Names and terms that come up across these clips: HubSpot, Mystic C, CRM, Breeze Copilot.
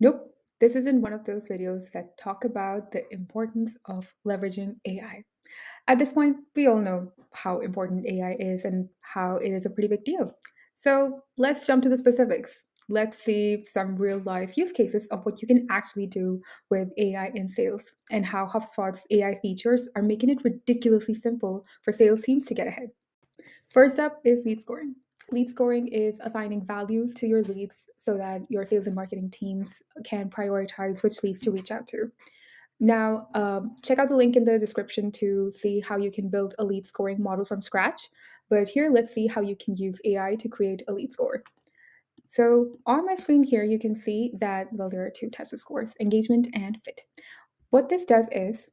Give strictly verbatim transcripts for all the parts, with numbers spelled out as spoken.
Nope, this isn't one of those videos that talk about the importance of leveraging A I. At this point, we all know how important A I is and how it is a pretty big deal. So let's jump to the specifics. Let's see some real-life use cases of what you can actually do with A I in sales and how HubSpot's A I features are making it ridiculously simple for sales teams to get ahead. First up is lead scoring. Lead scoring is assigning values to your leads so that your sales and marketing teams can prioritize which leads to reach out to. Now, uh, check out the link in the description to see how you can build a lead scoring model from scratch. But here, let's see how you can use A I to create a lead score. So on my screen here, you can see that, well, there are two types of scores, engagement and fit. What this does is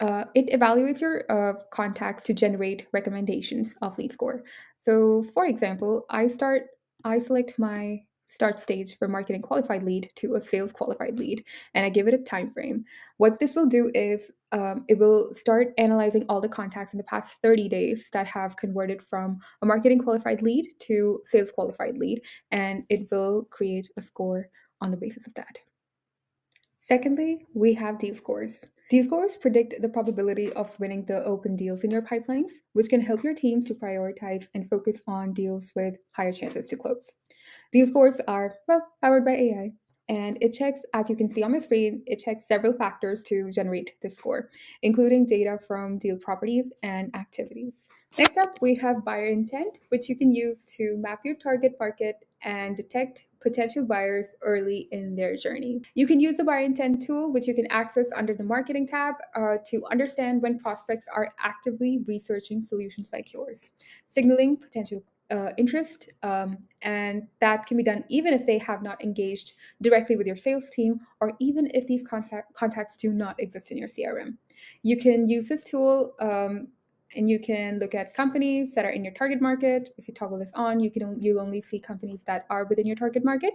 uh, it evaluates your uh, contacts to generate recommendations of lead score. So for example, I start, I select my start stage for marketing qualified lead to a sales qualified lead, and I give it a time frame. What this will do is um, it will start analyzing all the contacts in the past thirty days that have converted from a marketing qualified lead to sales qualified lead, and it will create a score on the basis of that. Secondly, we have deal scores. Deal scores predict the probability of winning the open deals in your pipelines, which can help your teams to prioritize and focus on deals with higher chances to close. Deal scores are, well, powered by A I, and it checks, as you can see on my screen, it checks several factors to generate this score, including data from deal properties and activities. Next up, we have buyer intent, which you can use to map your target market and detect potential buyers early in their journey. You can use the buyer intent tool, which you can access under the marketing tab, uh, to understand when prospects are actively researching solutions like yours, signaling potential uh, interest, um, and that can be done even if they have not engaged directly with your sales team, or even if these contact contacts do not exist in your C R M. You can use this tool um, and you can look at companies that are in your target market. If you toggle this on, you can you'll only see companies that are within your target market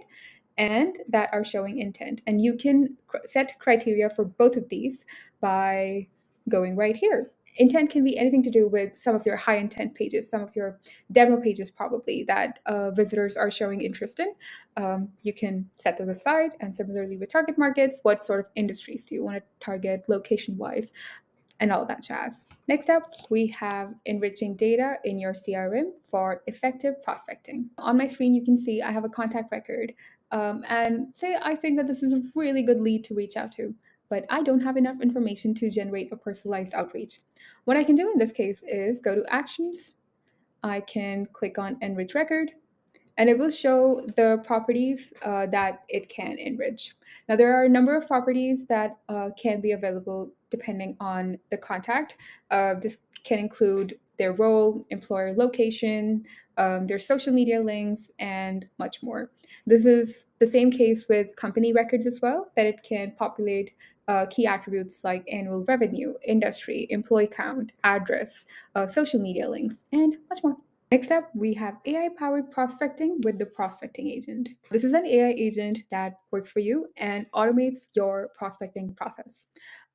and that are showing intent. And you can cr- set criteria for both of these by going right here. Intent can be anything to do with some of your high intent pages, some of your demo pages probably that uh, visitors are showing interest in. Um, you can set those aside, and similarly with target markets, what sort of industries do you want to target location-wise, and all that jazz. Next up, we have enriching data in your C R M for effective prospecting. On my screen, you can see I have a contact record. Um, and say I think that this is a really good lead to reach out to, but I don't have enough information to generate a personalized outreach. What I can do in this case is go to Actions. I can click on Enrich Record, and it will show the properties uh, that it can enrich. Now, there are a number of properties that uh, can be available depending on the contact. Uh, this can include their role, employer location, um, their social media links, and much more. This is the same case with company records as well, that it can populate uh, key attributes like annual revenue, industry, employee count, address, uh, social media links, and much more. Next up, we have A I-powered prospecting with the prospecting agent. This is an A I agent that works for you and automates your prospecting process.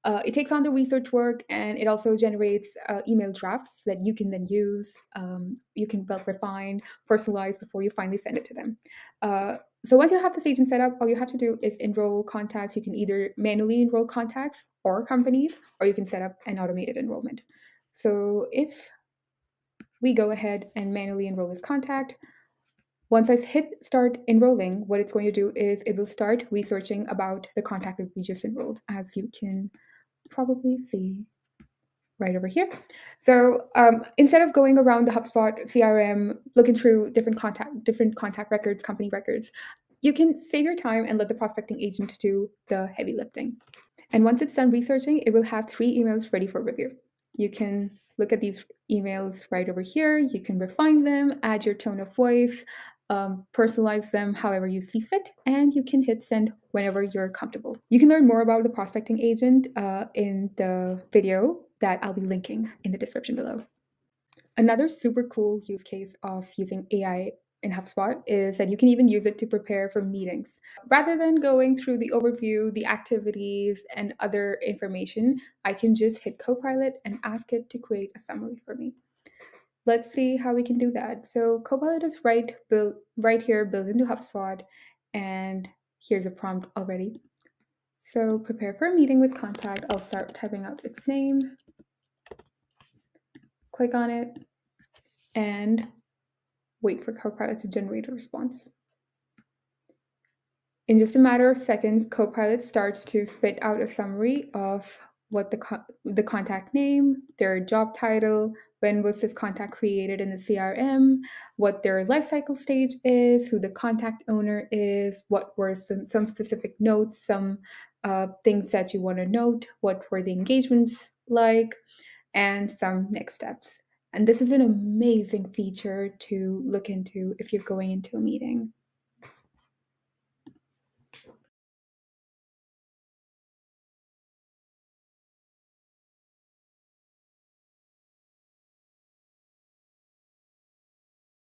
Uh, it takes on the research work, and it also generates uh, email drafts that you can then use. Um, you can well refine, personalize before you finally send it to them. Uh, so once you have this agent set up, all you have to do is enroll contacts. You can either manually enroll contacts or companies, or you can set up an automated enrollment. So if we go ahead and manually enroll this contact. Once I hit start enrolling, what it's going to do is it will start researching about the contact that we just enrolled, as you can probably see right over here. So um, instead of going around the HubSpot C R M, looking through different contact, different contact records, company records, you can save your time and let the prospecting agent do the heavy lifting. And once it's done researching, it will have three emails ready for review. You can look at these emails right over here. You can refine them, add your tone of voice, um, personalize them however you see fit, and you can hit send whenever you're comfortable. You can learn more about the prospecting agent uh, in the video that I'll be linking in the description below. Another super cool use case of using A I in HubSpot is that you can even use it to prepare for meetings. Rather than going through the overview, the activities, and other information, I can just hit Copilot and ask it to create a summary for me. Let's see how we can do that. So Copilot is right, built, right here built into HubSpot, and Here's a prompt already. So prepare for a meeting with contact. I'll start typing out its name. Click on it and wait for Copilot to generate a response. In just a matter of seconds, Copilot starts to spit out a summary of what the, co the contact name, their job title, when was this contact created in the C R M, what their lifecycle stage is, who the contact owner is, what were some, some specific notes, some uh, things that you want to note, what were the engagements like, and some next steps. And this is an amazing feature to look into if you're going into a meeting.